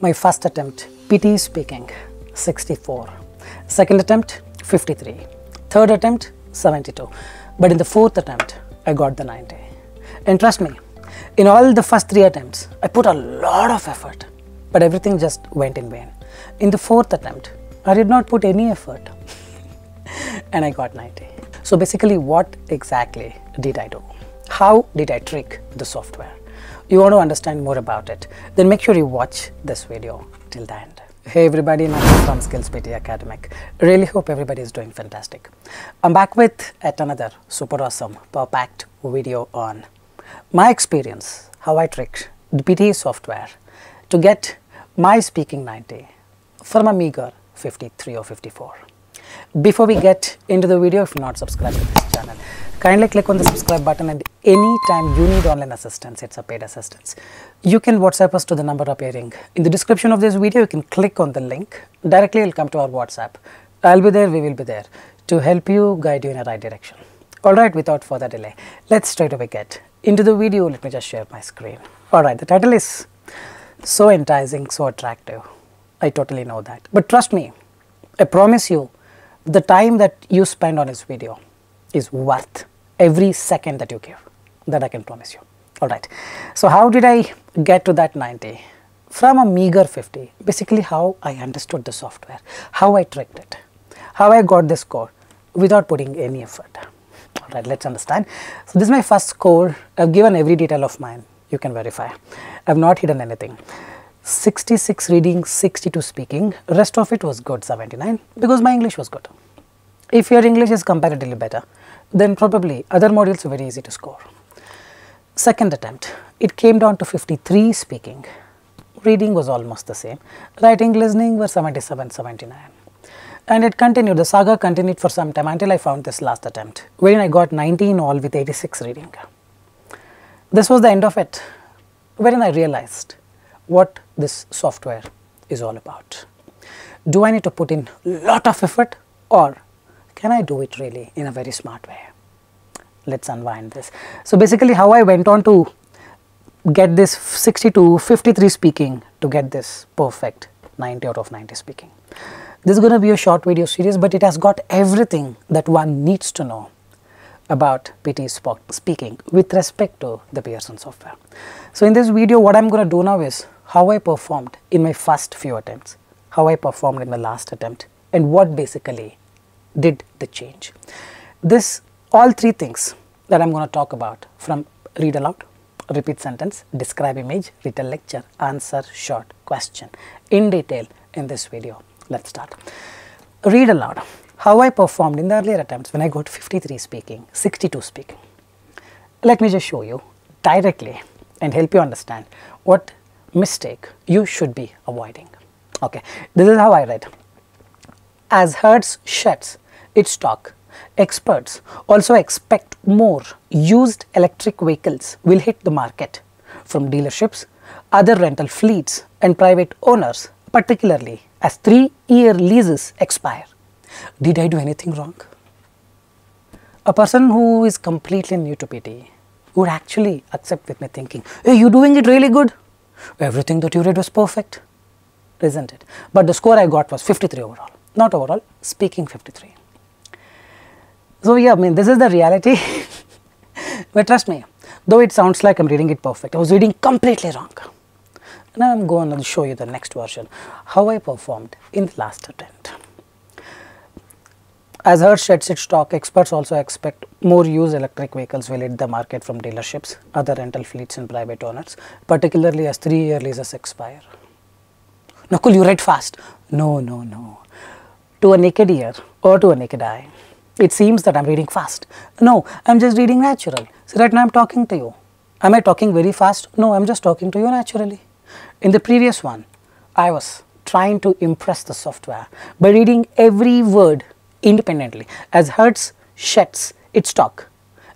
My first attempt, PTE Speaking, 64. Second attempt, 53. Third attempt, 72. But in the fourth attempt, I got the 90. And trust me, in all the first three attempts, I put a lot of effort, but everything just went in vain. In the fourth attempt, I did not put any effort and I got 90. So basically, what exactly did I do? How did I trick the software? You want to understand more about it, then make sure you watch this video till the end. Hey everybody, Nakul from Skills PTE Academic. Really hope everybody is doing fantastic. I'm back with yet another super awesome, power-packed video on my experience, how I tricked the PTE software to get my speaking 90 from a meager 53 or 54. Before we get into the video, if you're not subscribed to this channel, kindly click on the subscribe button, and any time you need online assistance, it's a paid assistance, you can WhatsApp us to the number appearing in the description of this video. You can click on the link, directly it'll come to our WhatsApp. I'll be there, we will be there to help you, guide you in the right direction. Alright, without further delay, let's straight away get into the video. Let me just share my screen. Alright, the title is so enticing, so attractive. I totally know that. But trust me, I promise you, the time that you spend on this video is worth every second that you give. That I can promise you. Alright, so how did I get to that 90 from a meager 50? Basically, how I understood the software, how I tricked it, how I got this score without putting any effort. Alright, let's understand. So this is my first score. I've given every detail of mine. You can verify. I've not hidden anything. 66 reading, 62 speaking, rest of it was good, 79, because my English was good. If your English is comparatively better, then probably other modules are very easy to score. Second attempt, it came down to 53 speaking, reading was almost the same, writing, listening were 77, 79. And it continued, the saga continued for some time until I found this last attempt, wherein I got 19 all with 86 reading. This was the end of it, wherein I realized what this software is all about. Do I need to put in a lot of effort, or can I do it really in a very smart way? Let's unwind this. So basically, how I went on to get this 62, 53 speaking to get this perfect 90 out of 90 speaking. This is going to be a short video series, but it has got everything that one needs to know about PTE speaking with respect to the Pearson software. So in this video, what I'm going to do now is how I performed in my first few attempts, how I performed in my last attempt, and what basically did the change. This, all three things that I'm going to talk about, from read aloud, repeat sentence, describe image, written lecture, answer short question, in detail in this video. Let's start. Read aloud, how I performed in the earlier attempts when I got 53 speaking, 62 speaking. Let me just show you directly and help you understand what mistake you should be avoiding. Okay, this is how I read. As herds sheds its stock, experts also expect more used electric vehicles will hit the market from dealerships, other rental fleets and private owners, particularly as 3-year leases expire. Did I do anything wrong? A person who is completely new to PTE would actually accept with me thinking, hey, you're doing it really good. Everything that you read was perfect, isn't it? But the score I got was 53 overall, not overall, speaking 53. So yeah, I mean, this is the reality. But trust me, though it sounds like I'm reading it perfect, I was reading completely wrong. Now I'm going to show you the next version, how I performed in the last attempt. As herd sheds its stock, experts also expect more used electric vehicles will hit the market from dealerships, other rental fleets and private owners, particularly as 3-year leases expire. Nakul, you read fast. No, no, no. To a naked ear or to a naked eye, it seems that I'm reading fast. No, I'm just reading natural. So right now I'm talking to you. Am I talking very fast? No, I'm just talking to you naturally. In the previous one, I was trying to impress the software by reading every word independently. As herds sheds its stock,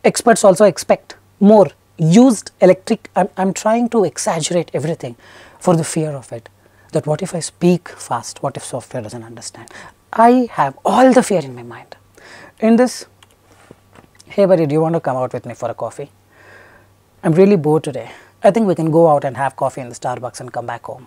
experts also expect more used electric. I'm trying to exaggerate everything for the fear of it, that what if I speak fast, what if software doesn't understand? I have all the fear in my mind. In this, hey buddy, do you want to come out with me for a coffee? I'm really bored today. I think we can go out and have coffee in the Starbucks and come back home.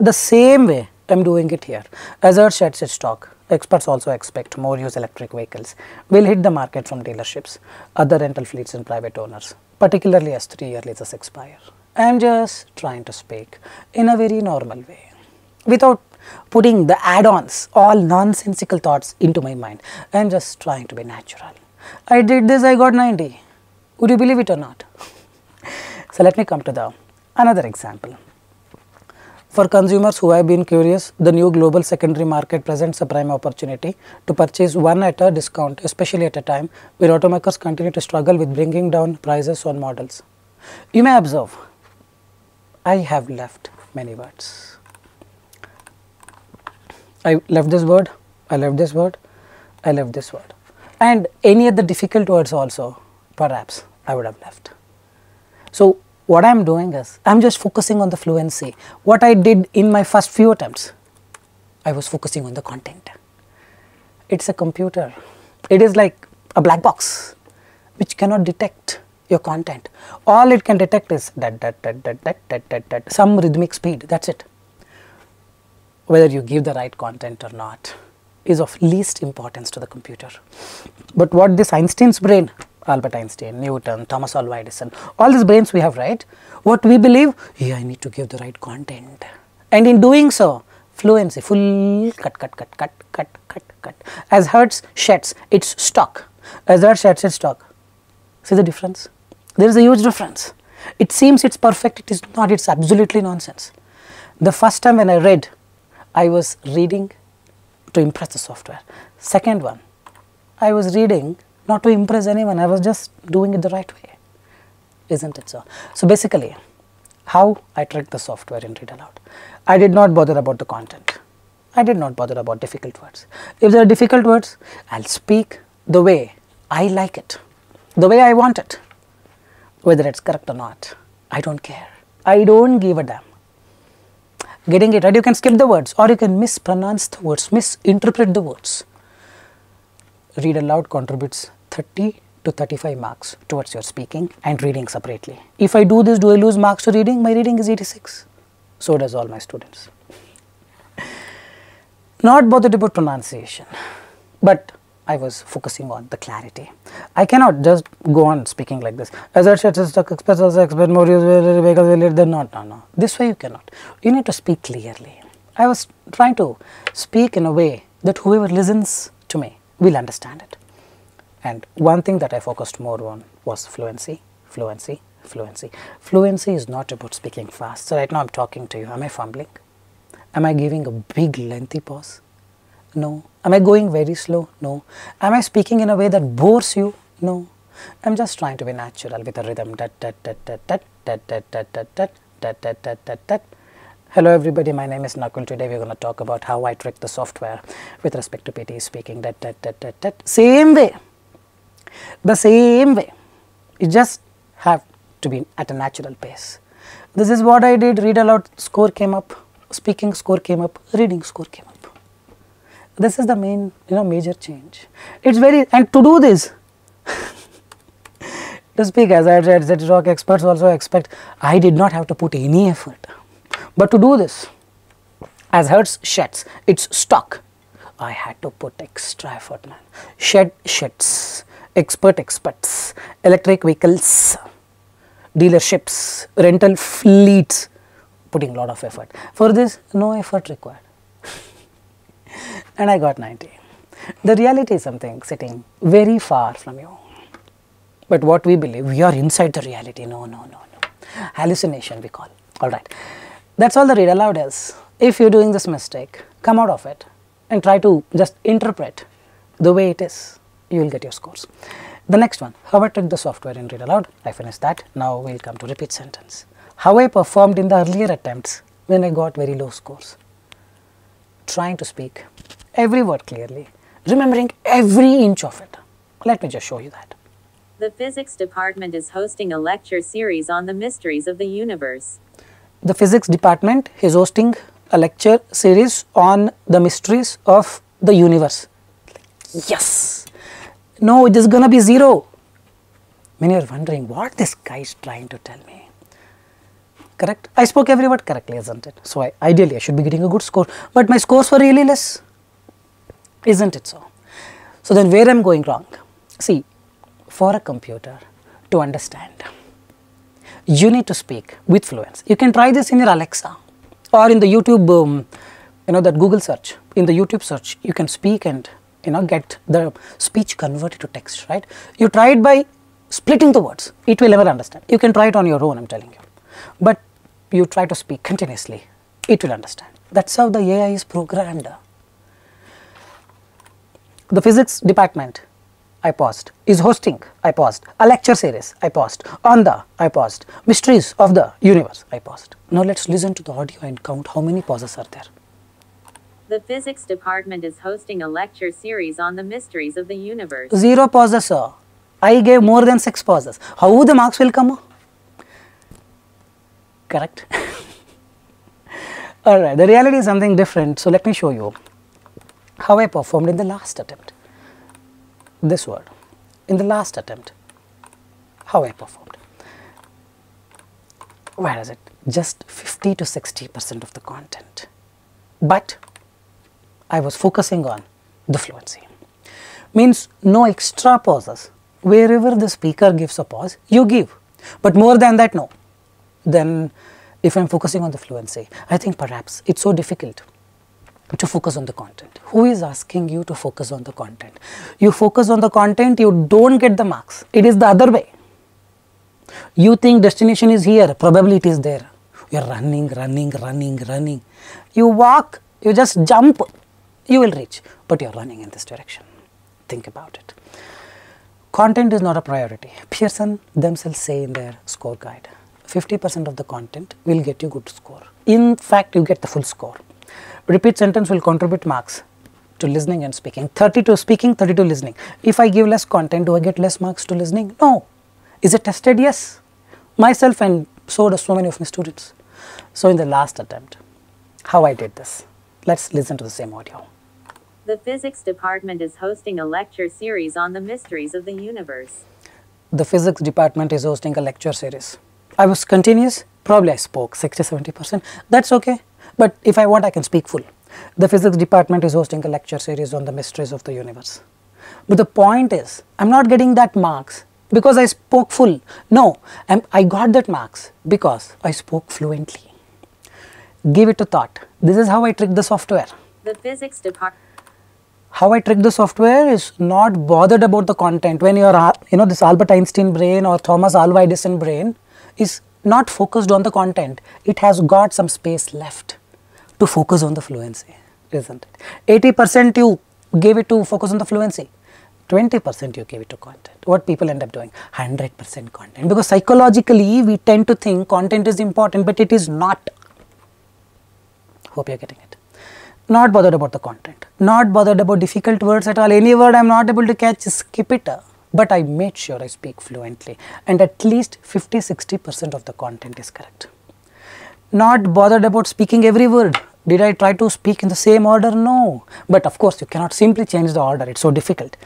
the same way I am doing it here. Azure sheds its stock. Experts also expect more use electric vehicles will hit the market from dealerships, other rental fleets and private owners, particularly as 3-year leases expire. I am just trying to speak in a very normal way without putting the add-ons, all nonsensical thoughts into my mind. I am just trying to be natural. I did this, I got 90. Would you believe it or not? So let me come to the another example. For consumers who have been curious, the new global secondary market presents a prime opportunity to purchase one at a discount, especially at a time where automakers continue to struggle with bringing down prices on models. You may observe, I have left many words. I left this word, I left this word, I left this word, and any other difficult words also perhaps I would have left. So what I am doing is, I am just focusing on the fluency. What I did in my first few attempts, I was focusing on the content. It's a computer. It is like a black box which cannot detect your content. All it can detect is that some rhythmic speed, that's it. Whether you give the right content or not is of least importance to the computer. But what this Einstein's brain, Albert Einstein, Newton, Thomas Alva Edison, all these brains we have, right? What we believe, yeah, I need to give the right content. And in doing so, fluency, full cut. As Hertz sheds its stock, as Hertz sheds its stock. See the difference? There is a huge difference. It seems it's perfect, it is not, it's absolutely nonsense. The first time when I read, I was reading to impress the software. Second one, I was reading not to impress anyone, I was just doing it the right way, isn't it so? So basically, how I tricked the software in read aloud. I did not bother about the content. I did not bother about difficult words. If there are difficult words, I'll speak the way I like it, the way I want it. Whether it's correct or not, I don't care. I don't give a damn. Getting it right? You can skip the words or you can mispronounce the words, misinterpret the words. Read aloud contributes 30 to 35 marks towards your speaking and reading separately. If I do this, do I lose marks to reading? My reading is 86. So does all my students. Not bothered about pronunciation, but I was focusing on the clarity. I cannot just go on speaking like this. As I said, experts also expect more users, vehicles will then not. No. This way you cannot. You need to speak clearly. I was trying to speak in a way that whoever listens to me will understand it. And one thing that I focused more on was fluency, fluency, fluency. Fluency is not about speaking fast. So right now I'm talking to you. Am I fumbling? Am I giving a big lengthy pause? No. Am I going very slow? No. Am I speaking in a way that bores you? No. I'm just trying to be natural with a rhythm. Hello everybody, my name is Nakul. Today we are going to talk about how I trick the software with respect to PTE speaking. Same way, the same way. You just have to be at a natural pace. This is what I did. Read aloud score came up, speaking score came up, reading score came up. This is the main, you know, major change. It's very, and to do this, to speak as I said, that experts also expect, I did not have to put any effort. But to do this, as Hertz sheds its stock, I had to put extra effort, man. Shed sheds, experts, electric vehicles, dealerships, rental fleets, putting a lot of effort. For this, no effort required. And I got 90. The reality is something sitting very far from you. But what we believe, we are inside the reality. No. Hallucination we call. All right. That's all the read aloud is. If you're doing this mistake, come out of it and try to just interpret the way it is. You will get your scores. The next one, how I tricked the software in read aloud. I finished that. Now we'll come to repeat sentence. How I performed in the earlier attempts when I got very low scores. Trying to speak every word clearly, remembering every inch of it. Let me just show you that. The physics department is hosting a lecture series on the mysteries of the universe. The physics department is hosting a lecture series on the mysteries of the universe. Yes! No, it is going to be zero. Many are wondering what this guy is trying to tell me. correct? I spoke every word correctly, isn't it? So ideally I should be getting a good score, but my scores were really less, isn't it so? So then where I'm going wrong? See, for a computer to understand, you need to speak with fluency. You can try this in your Alexa or in the YouTube, you know, that Google search, in the YouTube search, you can speak and, you know, get the speech converted to text, right? You try it by splitting the words, it will never understand. You can try it on your own, I'm telling you. But you try to speak continuously, it will understand. That's how the AI is programmed. The physics department, I paused. Is hosting, I paused. A lecture series, I paused. On the, I paused. Mysteries of the universe, I paused. Now let's listen to the audio and count how many pauses are there. The physics department is hosting a lecture series on the mysteries of the universe. 0 pauses, sir. I gave more than 6 pauses. How the marks will come? Correct? Alright, the reality is something different. So let me show you how I performed in the last attempt. This word, in the last attempt, how I performed. Where is it? Just 50 to 60% of the content. But I was focusing on the fluency. Means no extra pauses. Wherever the speaker gives a pause, you give. But more than that, no. Then if I'm focusing on the fluency, I think perhaps it's so difficult to focus on the content. Who is asking you to focus on the content? You focus on the content, you don't get the marks. It is the other way. You think destination is here, probably it is there. You're running, running, running, running. You walk, you just jump, you will reach. But you're running in this direction. Think about it. Content is not a priority. Pearson themselves say in their score guide, 50% of the content will get you good score. In fact, you get the full score. Repeat sentence will contribute marks to listening and speaking. 30 to speaking, 30 to listening. If I give less content, do I get less marks to listening? No. Is it tested? Yes. Myself, and so do so many of my students. So in the last attempt, how I did this. Let's listen to the same audio. The physics department is hosting a lecture series on the mysteries of the universe. The physics department is hosting a lecture series. I was continuous, probably I spoke 60-70%. That's okay. But if I want, I can speak full. The physics department is hosting a lecture series on the mysteries of the universe. But the point is, I'm not getting that marks because I spoke full. No, I got that marks because I spoke fluently. Give it a thought. This is how I trick the software. The physics department. How I trick the software is not bothered about the content. When you're, you know, this Albert Einstein brain or Thomas Alva Edison brain is not focused on the content. It has got some space left to focus on the fluency, isn't it? 80% you gave it to focus on the fluency, 20% you gave it to content. What people end up doing? 100% content, because psychologically we tend to think content is important, but it is not. Hope you're getting it. Not bothered about the content, not bothered about difficult words at all. Any word I'm not able to catch, skip it. But I made sure I speak fluently, and at least 50-60% of the content is correct. Not bothered about speaking every word. Did I try to speak in the same order? No. But of course, you cannot simply change the order. It's so difficult.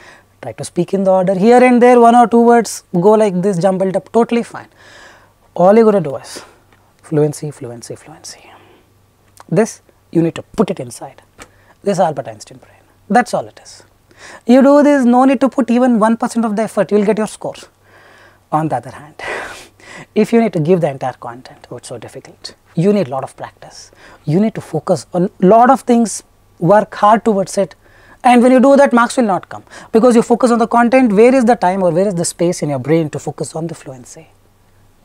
Try to speak in the order. Here and there, 1 or 2 words go like this, jumbled up. Totally fine. All you're going to do is fluency, fluency, fluency. This, you need to put it inside. This Albert Einstein brain. That's all it is. You do this, no need to put even 1% of the effort, you will get your scores. On the other hand, if you need to give the entire content, oh, it's so difficult. You need a lot of practice. You need to focus on a lot of things, work hard towards it. And when you do that, marks will not come. Because you focus on the content, where is the time or where is the space in your brain to focus on the fluency?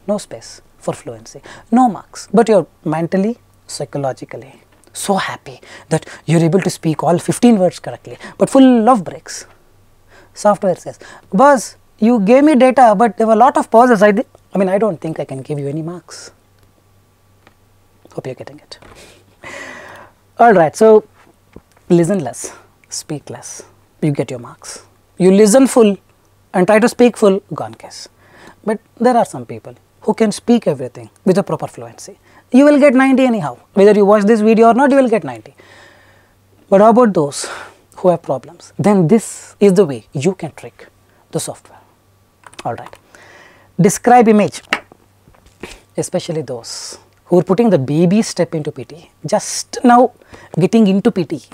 No space for fluency, no marks. But you're mentally, psychologically so happy that you're able to speak all 15 words correctly, but full of breaks. Software says, boss, you gave me data, but there were a lot of pauses. I don't think I can give you any marks. Hope you're getting it. Alright, so listen less, speak less, you get your marks. You listen full and try to speak full, gone case. But there are some people who can speak everything with a proper fluency. You will get 90 anyhow, whether you watch this video or not, you will get 90. But how about those who have problems? Then this is the way you can trick the software. Alright. Describe image, especially those who are putting the baby step into PTE, just now getting into PTE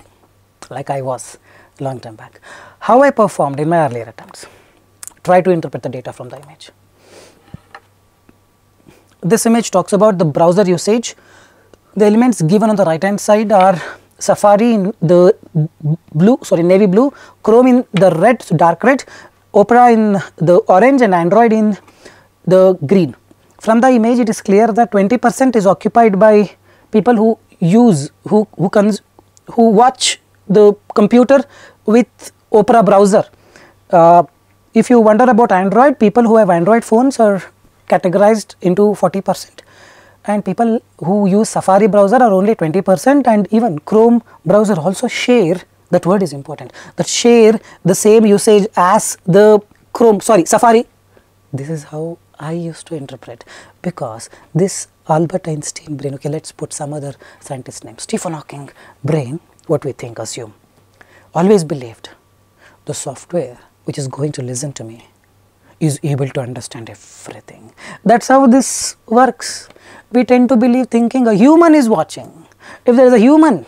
like I was long time back. How I performed in my earlier attempts. Try to interpret the data from the image. This image talks about the browser usage. The elements given on the right hand side are Safari in the blue, sorry, navy blue, Chrome in the red, so dark red, Opera in the orange, and Android in the green. From the image, it is clear that 20% is occupied by people who use, who watch the computer with Opera browser. If you wonder about Android, people who have Android phones are categorized into 40%. And people who use Safari browser are only 20%, and even Chrome browser also share, that word is important, that share the same usage as the Chrome, sorry, Safari. This is how I used to interpret, because this Albert Einstein brain, okay, let's put some other scientist's name, Stephen Hawking brain, what we think, assume, always believed the software which is going to listen to me is able to understand everything. That's how this works. We tend to believe thinking a human is watching. If there is a human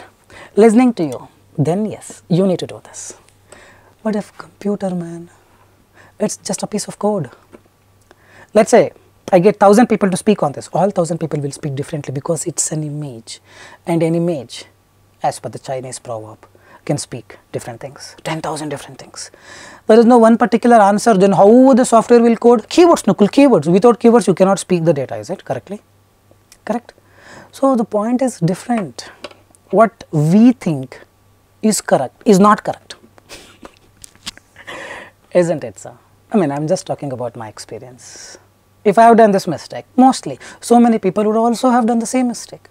listening to you, then yes, you need to do this. But if computer, man, it's just a piece of code. Let's say I get 1,000 people to speak on this. All 1,000 people will speak differently because it's an image. And an image, as per the Chinese proverb, can speak different things, 10,000 different things. There is no one particular answer, then how the software will code? Keywords, Nakul, keywords. Without keywords, you cannot speak the data, is it correctly? Correct. So the point is different. What we think is correct is not correct. Isn't it, sir? I mean, I'm just talking about my experience. If I have done this mistake, mostly, so many people would also have done the same mistake.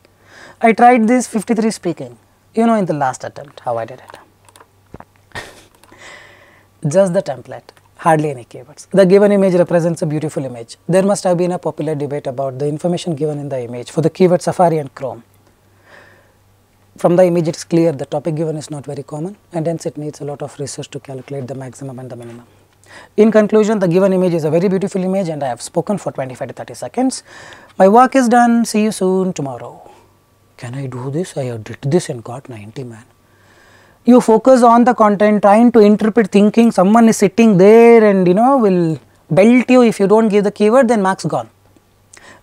I tried this 53 speaking, you know, in the last attempt, how I did it. Just the template, hardly any keywords. The given image represents a beautiful image. There must have been a popular debate about the information given in the image for the keyword Safari and Chrome. From the image, it's clear the topic given is not very common, and hence it needs a lot of research to calculate the maximum and the minimum. In conclusion, the given image is a very beautiful image, and I have spoken for 25 to 30 seconds. My work is done. See you soon tomorrow. Can I do this? I did this and got 90, man. You focus on the content, trying to interpret thinking. Someone is sitting there and, you know, will belt you if you don't give the keyword, then marks gone.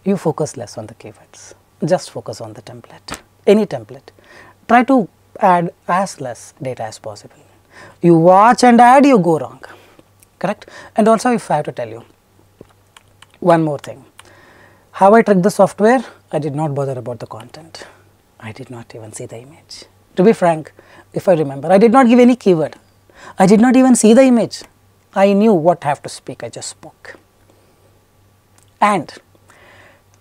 You focus less on the keywords. Just focus on the template, any template. Try to add as less data as possible. You watch and add, you go wrong. Correct? And also, if I have to tell you one more thing, how I tricked the software, I did not bother about the content. I did not even see the image. To be frank, if I remember, I did not give any keyword. I did not even see the image. I knew what I have to speak, I just spoke. And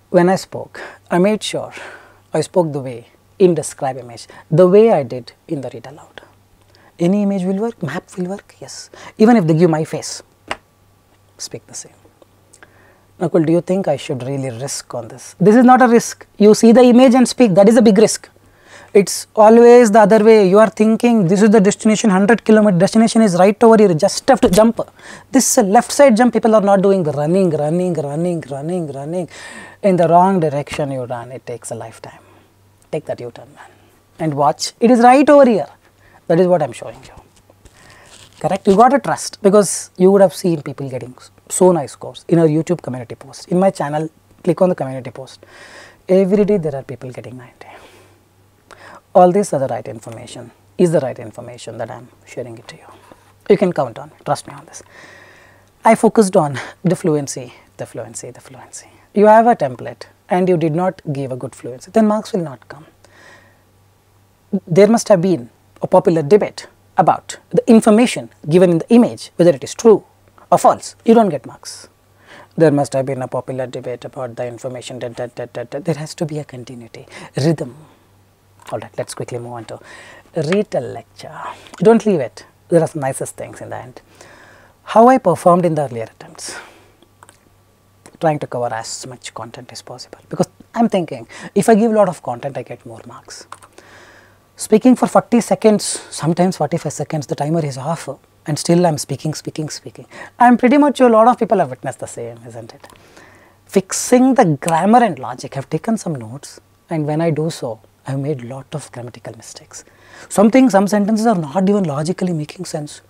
when I spoke, I made sure I spoke the way in describe image, the way I did in the read aloud. Any image will work, map will work, yes. Even if they give my face, speak the same. Nakul, do you think I should really risk on this? This is not a risk. You see the image and speak, that is a big risk. It's always the other way. You are thinking this is the destination, 100 km destination is right over here, you just have to jump. This left side jump people are not doing, running. In the wrong direction you run, it takes a lifetime. Take that U-turn, man. And watch, it is right over here. That is what I am showing you, correct? You got to trust, because you would have seen people getting so nice scores in our YouTube community post. In my channel, click on the community post. Every day there are people getting 90. All this are the right information, is the right information that I am sharing it to you. You can count on, trust me on this. I focused on the fluency, the fluency, the fluency. You have a template and you did not give a good fluency, then marks will not come. There must have been a popular debate about the information given in the image, whether it is true or false, you don't get marks. There must have been a popular debate about the information, there has to be a continuity, rhythm. Alright, let's quickly move on to read a lecture. Don't leave it, there are some nicest things in the end. How I performed in the earlier attempts, trying to cover as much content as possible, because I am thinking if I give a lot of content, I get more marks. Speaking for 40 seconds, sometimes 45 seconds, the timer is off and still I am speaking. I am pretty much sure a lot of people have witnessed the same, isn't it? fixing the grammar and logic. I have taken some notes, and when I do so, I have made lot of grammatical mistakes. Some sentences are not even logically making sense.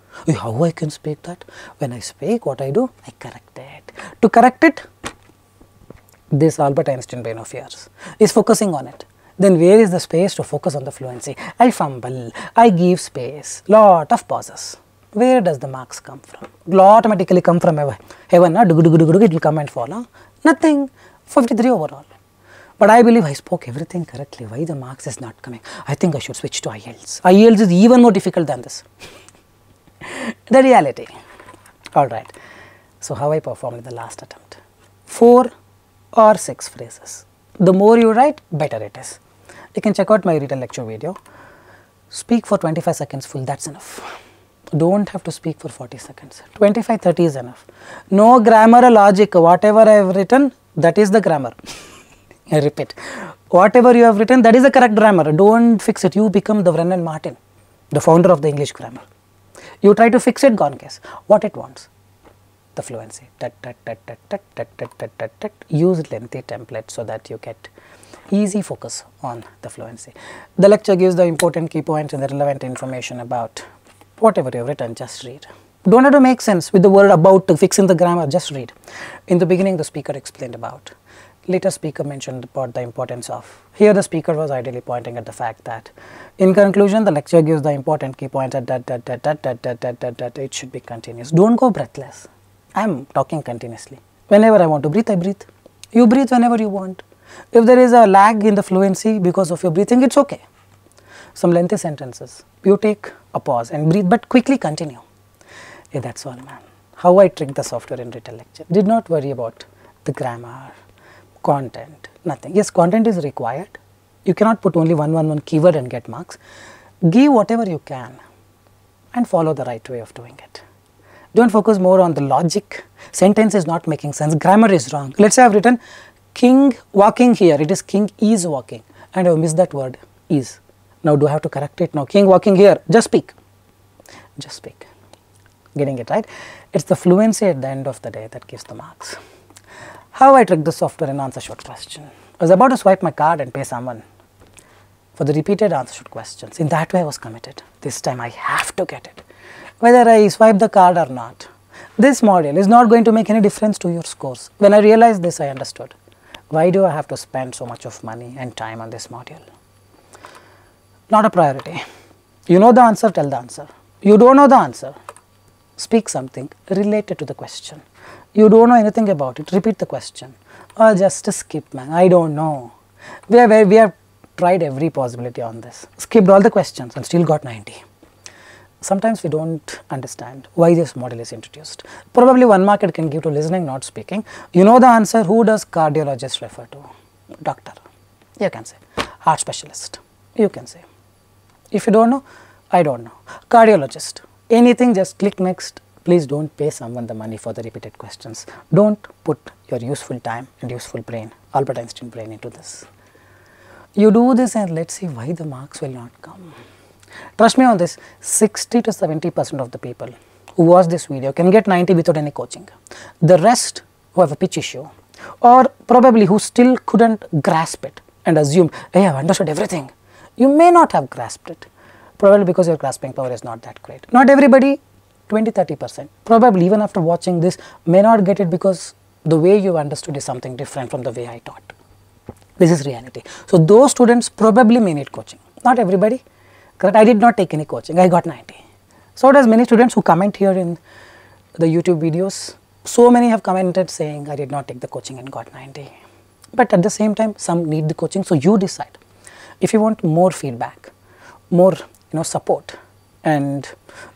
How I can speak that? When I speak, what I do? I correct it. To correct it, this Albert Einstein brain of yours is focusing on it. Then where is the space to focus on the fluency? I fumble, I give space, lot of pauses. Where does the marks come from? It will automatically come from heaven. Heaven, it will come and fall. Nothing. 53 overall. But I believe I spoke everything correctly. Why the marks is not coming? I think I should switch to IELTS. IELTS is even more difficult than this. The reality. Alright. So how I performed in the last attempt? 4 or 6 phrases. The more you write, better it is. You can check out my written lecture video. Speak for 25 seconds full, that's enough. Don't have to speak for 40 seconds. 25-30 is enough. No grammar or logic. Whatever I have written, that is the grammar. I repeat, whatever you have written, that is the correct grammar. Don't fix it. You become the Wren and Martin, the founder of the English grammar. You try to fix it, gone case. What it wants? The fluency. Use lengthy template so that you get easy focus on the fluency. The lecture gives the important key points and the relevant information about whatever you have written, just read. Don't have to make sense with the word about fixing the grammar, just read. In the beginning, the speaker explained about. Later, speaker mentioned about the importance of. Here, the speaker was ideally pointing at the fact that. In conclusion, the lecture gives the important key points that it should be continuous. Don't go breathless. I am talking continuously. Whenever I want to breathe, I breathe. You breathe whenever you want. If there is a lag in the fluency because of your breathing, it's okay. Some lengthy sentences. You take a pause and breathe, but quickly continue. Yeah, that's all, man. How I tricked the software in written lecture. Did not worry about the grammar, content, nothing. Yes, content is required. You cannot put only one keyword and get marks. Give whatever you can and follow the right way of doing it. Don't focus more on the logic. Sentence is not making sense. Grammar is wrong. Let's say I have written king walking here. It is king is walking. And I have missed that word is. Now, do I have to correct it? No, king walking here. Just speak. Just speak. Getting it right? It's the fluency at the end of the day that gives the marks. How I trick the software and answer short question. I was about to swipe my card and pay someone for the repeated answer short questions. In that way, I was committed. This time, I have to get it. Whether I swipe the card or not, this module is not going to make any difference to your scores. When I realized this, I understood. Why do I have to spend so much of money and time on this module? Not a priority. You know the answer, tell the answer. You don't know the answer, speak something related to the question. You don't know anything about it, repeat the question. Or just skip, man, I don't know. We have tried every possibility on this. Skipped all the questions and still got 90. Sometimes we don't understand why this model is introduced. Probably one mark it can give to listening, not speaking. You know the answer, who does cardiologist refer to? Doctor. You can say. Heart specialist. You can say. If you don't know, I don't know. Cardiologist. Anything, just click next. Please don't pay someone the money for the repeated questions. Don't put your useful time and useful brain, Albert Einstein brain, into this. You do this and let's see why the marks will not come. Trust me on this, 60% to 70% of the people who watch this video can get 90 without any coaching. The rest who have a pitch issue or probably who still couldn't grasp it and assumed, I have understood everything. You may not have grasped it, probably because your grasping power is not that great. Not everybody, 20-30%, probably even after watching this, may not get it because the way you understood is something different from the way I taught. This is reality. So those students probably may need coaching. Not everybody, correct? I did not take any coaching, I got 90. So does many students who comment here in the YouTube videos, so many have commented saying, I did not take the coaching and got 90. But at the same time, some need the coaching, so you decide. If you want more feedback, more support, and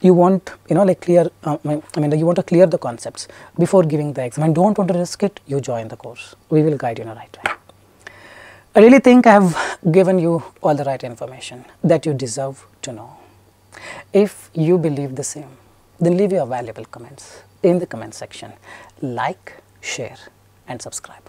you want you want to clear the concepts before giving the exam and don't want to risk it, you join the course. We will guide you in the right way. I really think I have given you all the right information that you deserve to know. If you believe the same, then leave your valuable comments in the comment section. Like, share, and subscribe.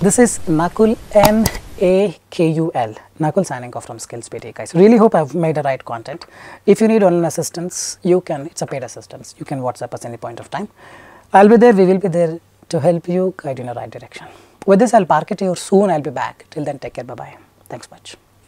This is Nakul, N-A-K-U-L, Nakul signing off from Skills PTE, guys. Really hope I've made the right content. If you need online assistance, you can, it's a paid assistance, you can WhatsApp us any point of time. I'll be there, we will be there to help you guide in the right direction. With this, I'll park it here soon. I'll be back. Till then, take care. Bye-bye. Thanks much.